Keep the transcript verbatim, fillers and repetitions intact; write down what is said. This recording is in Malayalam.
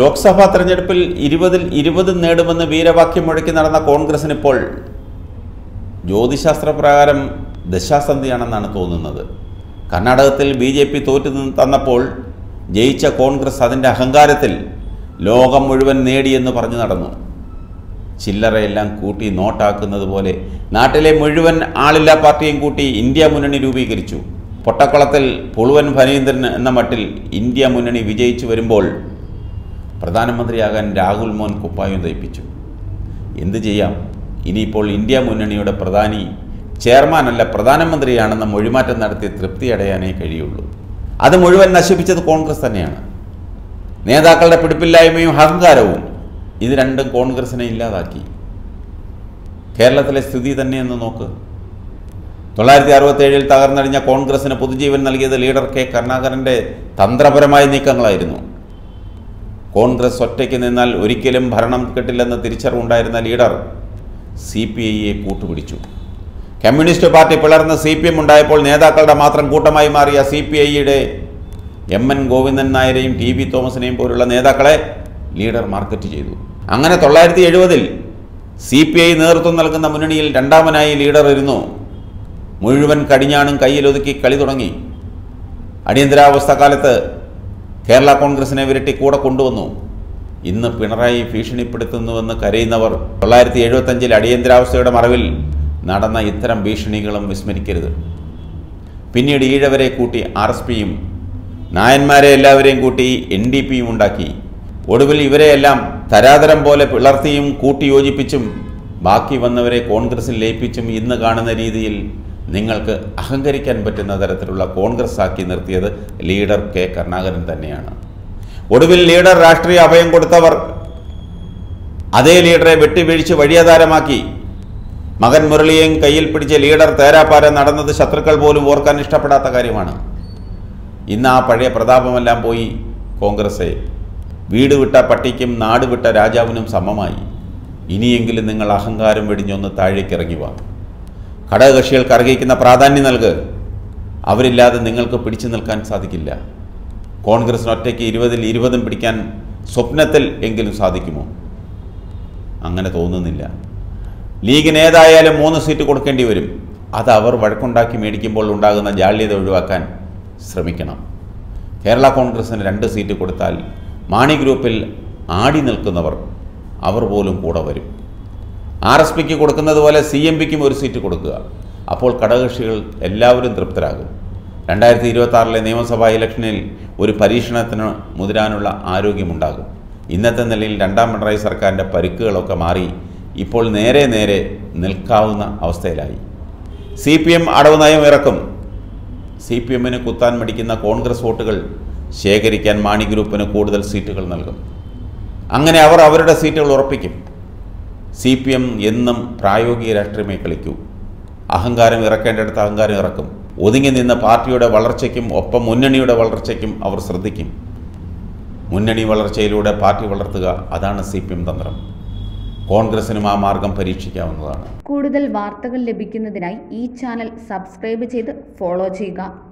ലോക്സഭാ തെരഞ്ഞെടുപ്പിൽ ഇരുപതിൽ ഇരുപത് നേടുമെന്ന് വീരവാക്യം മുഴക്കി നടന്ന കോൺഗ്രസിന് ഇപ്പോൾ ജ്യോതിശാസ്ത്ര പ്രകാരം ദശാസന്ധിയാണെന്നാണ് തോന്നുന്നത്. കർണാടകത്തിൽ ബി ജെ പി തോറ്റു തന്നപ്പോൾ ജയിച്ച കോൺഗ്രസ് അതിൻ്റെ അഹങ്കാരത്തിൽ ലോകം മുഴുവൻ നേടിയെന്ന് പറഞ്ഞു നടന്നു. ചില്ലറയെല്ലാം കൂട്ടി നോട്ടാക്കുന്നത് പോലെ നാട്ടിലെ മുഴുവൻ ആളില്ലാ പാർട്ടിയും കൂട്ടി ഇന്ത്യ മുന്നണി രൂപീകരിച്ചു. പൊട്ടക്കുളത്തിൽ പുളുവൻ ഫനീന്ദ്രൻ എന്ന മട്ടിൽ ഇന്ത്യ മുന്നണി വിജയിച്ചു വരുമ്പോൾ പ്രധാനമന്ത്രിയാകാൻ രാഹുൽ മോൻ കുപ്പായം ധരിപ്പിച്ചു. എന്തു ചെയ്യാം, ഇനിയിപ്പോൾ ഇന്ത്യ മുന്നണിയുടെ പ്രധാനി ചെയർമാനല്ല പ്രധാനമന്ത്രിയാണെന്ന മൊഴിമാറ്റം നടത്തി തൃപ്തി അടയാനേ കഴിയുള്ളൂ. അത് മുഴുവൻ നശിപ്പിച്ചത് കോൺഗ്രസ് തന്നെയാണ്. നേതാക്കളുടെ പിടിപ്പില്ലായ്മയും അഹങ്കാരവും ഇത് രണ്ടും കോൺഗ്രസിനെ ഇല്ലാതാക്കി. കേരളത്തിലെ സ്ഥിതി തന്നെയെന്ന് നോക്ക്. തൊള്ളായിരത്തി അറുപത്തേഴിൽ തകർന്നടിഞ്ഞ കോൺഗ്രസിന് പുതുജീവൻ നൽകിയത് ലീഡർ കെ കരുണാകരൻ്റെ തന്ത്രപരമായ നീക്കങ്ങളായിരുന്നു. കോൺഗ്രസ് ഒറ്റയ്ക്ക് നിന്നാൽ ഒരിക്കലും ഭരണം കിട്ടില്ലെന്ന് തിരിച്ചറിവുണ്ടായിരുന്ന ലീഡർ സി പി ഐയെ കൂട്ടുപിടിച്ചു. കമ്മ്യൂണിസ്റ്റ് പാർട്ടി പിളർന്ന് സി പി എം ഉണ്ടായപ്പോൾ നേതാക്കളുടെ മാത്രം കൂട്ടമായി മാറിയ സി പി ഐയുടെ എം എൻ ഗോവിന്ദൻ നായരെയും ടി വി തോമസിനെയും പോലുള്ള നേതാക്കളെ ലീഡർ മാർക്കറ്റ് ചെയ്തു. അങ്ങനെ തൊള്ളായിരത്തി എഴുപതിൽ സി പി ഐ നേതൃത്വം നൽകുന്ന മുന്നണിയിൽ രണ്ടാമനായി ലീഡർ ഇരുന്നു. മുഴുവൻ കടിഞ്ഞാണും കയ്യിലൊതുക്കി കളി തുടങ്ങി. അടിയന്തരാവസ്ഥ കാലത്ത് കേരള കോൺഗ്രസിനെ വിരട്ടി കൂടെ കൊണ്ടുവന്നു. ഇന്ന് പിണറായി ഭീഷണിപ്പെടുത്തുന്നുവെന്ന് കരയുന്നവർ തൊള്ളായിരത്തി എഴുപത്തഞ്ചിൽ അടിയന്തരാവസ്ഥയുടെ മറവിൽ നടന്ന ഇത്തരം ഭീഷണികളും വിസ്മരിക്കരുത്. പിന്നീട് ഈഴവരെ കൂട്ടി ആർ എസ് പിയും നായന്മാരെ എല്ലാവരെയും കൂട്ടി എൻ ഡി പിയും ഉണ്ടാക്കി. ഒടുവിൽ ഇവരെയെല്ലാം തരാതരം പോലെ പിളർത്തിയും കൂട്ടിയോജിപ്പിച്ചും ബാക്കി വന്നവരെ കോൺഗ്രസിൽ ലയിപ്പിച്ചും ഇന്ന് കാണുന്ന രീതിയിൽ നിങ്ങൾക്ക് അഹങ്കരിക്കാൻ പറ്റുന്ന തരത്തിലുള്ള കോൺഗ്രസ് ആക്കി നിർത്തിയത് ലീഡർ കെ കരുണാകരൻ തന്നെയാണ്. ഒടുവിൽ ലീഡർ രാഷ്ട്രീയ അഭയം കൊടുത്തവർ അതേ ലീഡറെ വെട്ടിവീഴ്ച വഴിയാധാരമാക്കി. മകൻ മുരളിയെയും കയ്യിൽ പിടിച്ച ലീഡർ തേരാപ്പാര നടന്നത് ശത്രുക്കൾ പോലും ഓർക്കാൻ ഇഷ്ടപ്പെടാത്ത കാര്യമാണ്. ഇന്ന് ആ പഴയ പ്രതാപമെല്ലാം പോയി. കോൺഗ്രസ്സെ, വീട് വിട്ട പട്ടിക്കും നാട് വിട്ട രാജാവിനും സമമായി. ഇനിയെങ്കിലും നിങ്ങൾ അഹങ്കാരം വെടിഞ്ഞൊന്ന് താഴേക്കിറങ്ങിവാ. ഘടകകക്ഷികൾക്ക് അർഹിക്കുന്ന പ്രാധാന്യം നൽകുക. അവരില്ലാതെ നിങ്ങൾക്ക് പിടിച്ചു നിൽക്കാൻ സാധിക്കില്ല. കോൺഗ്രസിനൊറ്റയ്ക്ക് ഇരുപതിൽ ഇരുപതും പിടിക്കാൻ സ്വപ്നത്തിൽ എങ്കിലും സാധിക്കുമോ? അങ്ങനെ തോന്നുന്നില്ല. ലീഗിന് ഏതായാലും മൂന്ന് സീറ്റ് കൊടുക്കേണ്ടി വരും. അത് അവർ വഴക്കുണ്ടാക്കി മേടിക്കുമ്പോൾ ഉണ്ടാകുന്ന ജാള്യത ഒഴിവാക്കാൻ ശ്രമിക്കണം. കേരള കോൺഗ്രസിന് രണ്ട് സീറ്റ് കൊടുത്താൽ മാണി ഗ്രൂപ്പിൽ ആടി നിൽക്കുന്നവർ അവർ പോലും കൂടെ വരും. ആർ എസ് പിക്ക് കൊടുക്കുന്നത് പോലെ സി എം പിക്കും ഒരു സീറ്റ് കൊടുക്കുക. അപ്പോൾ ഘടകകക്ഷികൾ എല്ലാവരും തൃപ്തരാകും. രണ്ടായിരത്തി ഇരുപത്തി ആറിലെ നിയമസഭാ ഇലക്ഷനിൽ ഒരു പരീക്ഷണത്തിന് മുതിരാനുള്ള ആരോഗ്യമുണ്ടാകും. ഇന്നത്തെ നിലയിൽ രണ്ടാം പിണറായി സർക്കാരിൻ്റെ പരിക്കുകളൊക്കെ മാറി ഇപ്പോൾ നേരെ നേരെ നിൽക്കാവുന്ന അവസ്ഥയിലായി. സി പി എം അടവ് നയം ഇറക്കും. സി പി എമ്മിന് കുത്താൻ മടിക്കുന്ന കോൺഗ്രസ് വോട്ടുകൾ ശേഖരിക്കാൻ മാണി ഗ്രൂപ്പിന് കൂടുതൽ സീറ്റുകൾ നൽകും. അങ്ങനെ അവർ അവരുടെ സീറ്റുകൾ ഉറപ്പിക്കും. സി പി എം എന്നും പ്രായോഗിക രാഷ്ട്രീയമേ കളിക്കൂ. അഹങ്കാരം ഇറക്കേണ്ടടുത്ത് അഹങ്കാരം ഇറക്കും. ഒതുങ്ങി നിന്ന് പാർട്ടിയുടെ വളർച്ചയ്ക്കും ഒപ്പം മുന്നണിയുടെ വളർച്ചയ്ക്കും അവർ ശ്രദ്ധിക്കും. മുന്നണി വളർച്ചയിലൂടെ പാർട്ടി വളർത്തുക, അതാണ് സി പി എം തന്ത്രം. കോൺഗ്രസിനും ആ മാർഗം പരീക്ഷിക്കാവുന്നതാണ്. കൂടുതൽ വാർത്തകൾ ലഭിക്കുന്നതിനായി ഈ ചാനൽ സബ്സ്ക്രൈബ് ചെയ്ത് ഫോളോ ചെയ്യുക.